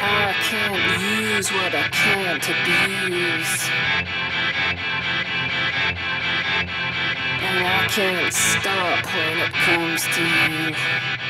I can't use what I can't abuse, and I can't stop when it comes to you.